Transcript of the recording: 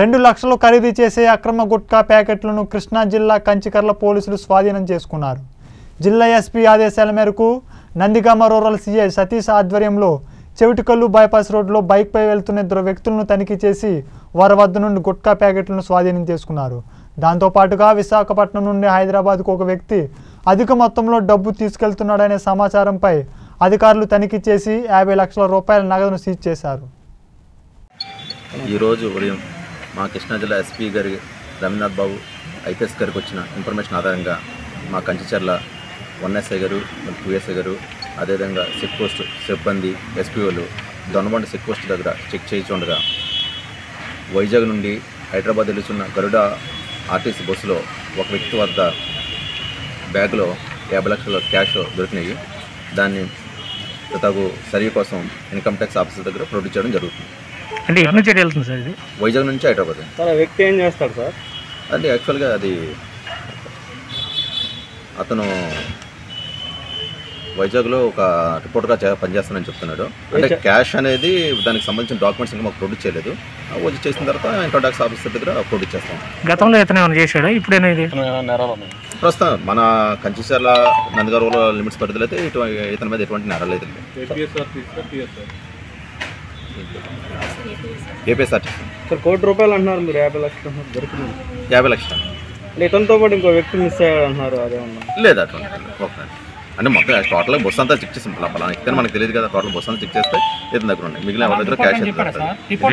2 లక్షలు ఖరీదు చేసే అక్రమ గుట్కా ప్యాకెట్లను కృష్ణా జిల్లా కంచికర్ల పోలీసులు స్వాధీనం చేసుకున్నారు. జిల్లా ఎస్పీ ఆదేశాల మేరకు నందిగామ రూరల్ సీఐ సతీష్ ఆధ్వర్యంలో చెవిటికల్లు బైపాస్ రోడ్లో బైక్పై వెళ్తున్న ఇద్దరు వ్యక్తులను తనిఖీ చేసి వారి వద్ద నుండి గుట్కా ప్యాకెట్లను స్వాధీనం చేసుకున్నారు. దాంతో పాటుగా విశాఖపట్నం నుండి హైదరాబాద్కు ఒక వ్యక్తి అధిక మొత్తంలో డబ్బు తీసుకెళ్తున్నాడనే సమాచారంపై అధికారులు తనిఖీ చేసి 50 లక్షల రూపాయల నగదును సీజ్ చేశారు. ఈరోజు ఉదయం మా కృష్ణా జిల్లా ఎస్పీ గారి రవీనాథ్ బాబు ఐపీఎస్ గారికి వచ్చిన ఇన్ఫర్మేషన్ ఆధారంగా మా కంచిచర్ల 1SI గారు మరియు 2SI గారు అదేవిధంగా చెక్ పోస్ట్ సిబ్బంది ఎస్పీ వాళ్ళు దొనబండ చెక్ పోస్ట్ దగ్గర చెక్ చేయించుండగా వైజాగ్ నుండి హైదరాబాద్ వెళ్తున్న గరుడ ఆర్టీసీ బస్సులో ఒక వ్యక్తి వద్ద బ్యాగ్లో 50 లక్షల క్యాష్ దొరికినాయి. దాన్ని తగు సర్వీ కోసం ఇన్కమ్ ట్యాక్స్ ఆఫీసర్ దగ్గర ప్రొడ్యూస్ చేయడం జరుగుతుంది. అంటే వైజాగ్ నుంచి హైదరాబాద్ వ్యక్తి ఏం చేస్తాడు సార్? అంటే యాక్చువల్గా అతను వైజాగ్లో ఒక రిపోర్ట్గా పనిచేస్తానని చెప్తున్నాడు. అంటే క్యాష్ అనేది దానికి సంబంధించిన డాక్యుమెంట్స్ ఇంకా మాకు ప్రొడ్యూస్ చేయలేదు. వచ్చి చేసిన తర్వాత ఇన్కమ్ ట్యాక్స్ ఆఫీసర్ దగ్గర ప్రొడ్యూస్ చేస్తాం. గతంలో ఏమైనా చేశాడా? ఇప్పుడు ప్రస్తుతం మన కంచిచర్ల నందిగామ లిమిట్స్ పరిధిలో అయితే ఇతని మీద ఎటువంటి నేరాలు అయితే ₹1 కోటి అంటున్నారు. మీరు 50 లక్షలు దొరికింది? 50 లక్షలు అంటే ఇతనితో పాటు ఇంకో వ్యక్తి మిస్ అయ్యాడు అంటున్నారు. అదేమన్నా లేదు అట్లా ఓకే అంటే మొత్తం టోటల్గా బస్సు అంతా చెక్ చేసి మనకు తెలియదు కదా. టోటల్ బస్సు అంతా చెక్ చేస్తే ఇతని దగ్గర ఉన్నాయి. మిగిలిన క్యాష్